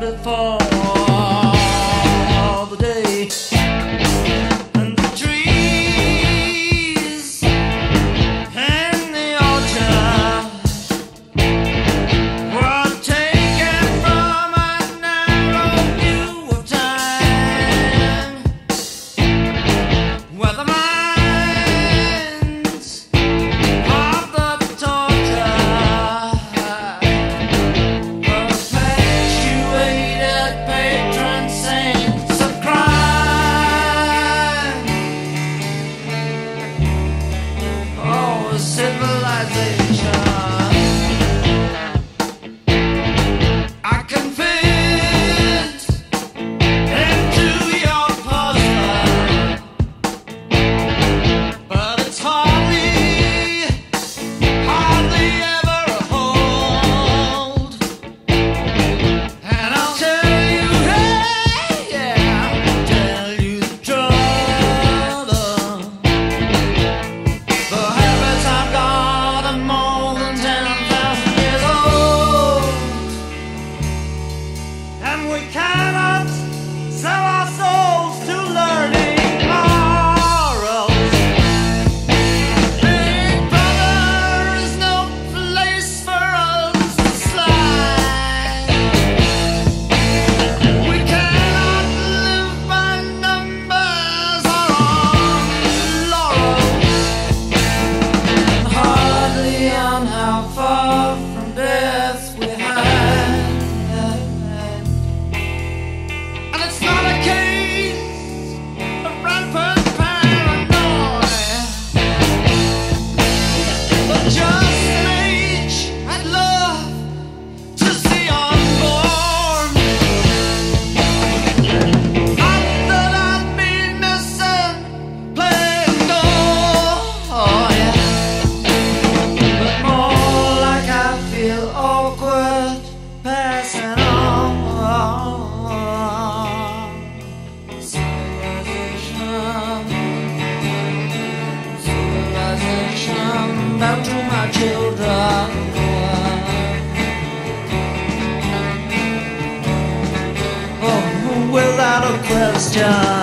Before the day, and the trees and the orchard were taken from a narrow view of time, where the minds of the torture patron saints of crime. Oh, civilization, I can fit into your puzzle, but it's hardly ever a hold. And I'll tell back to my children. Oh, without a question.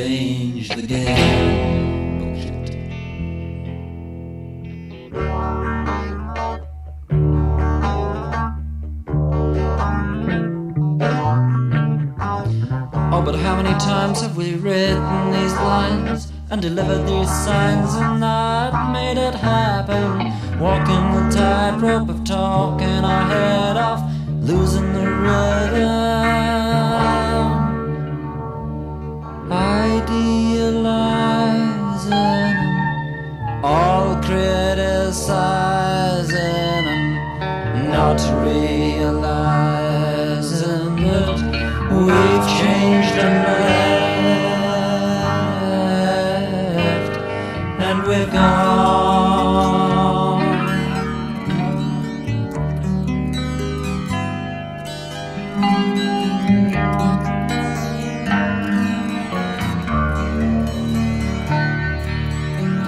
Change the game. Oh, but how many times have we written these lines and delivered these signs and not made it happen? Walking the tightrope of talking our head off, losing the rhythm. Idealizing all, criticizing and not realizing that we've changed and left, and we've gone.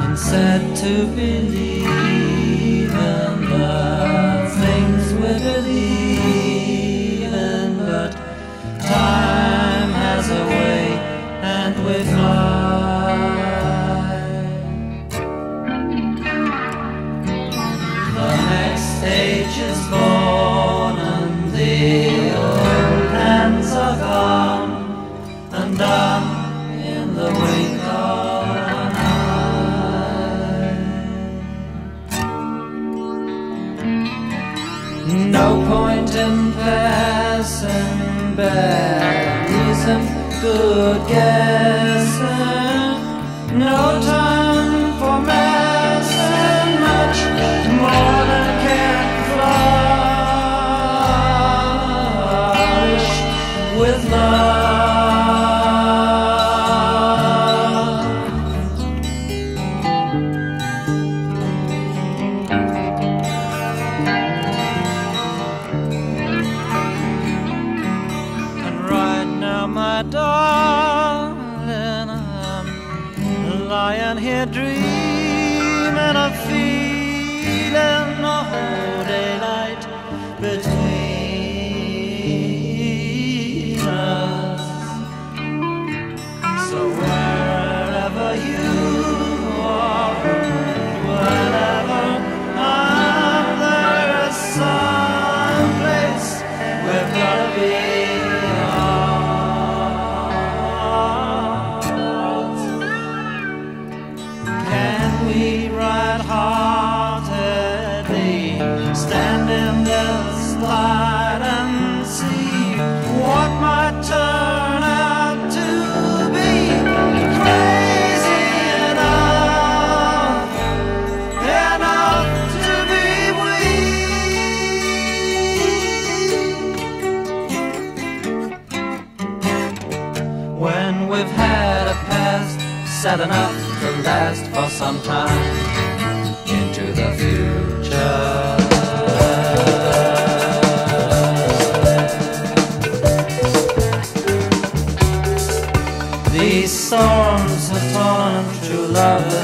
and sad to believe in the things we believe in, but time has a way and we fly. The next age is born and the old hands are gone and done in the wake of an eye. No point in passing bad reason, good guessing, no time for messing, much more than can flourish with love. And right now, my darling, I'm lying here dreaming of feeling the whole daylight between us. So wherever you are, whenever I'm there, is some place we've gotta be. We right-heartedly stand in this light and see what might turn out to be. Crazy enough to be weak. When we've had a past sad enough to last for some time into the future. These storms have torn true love.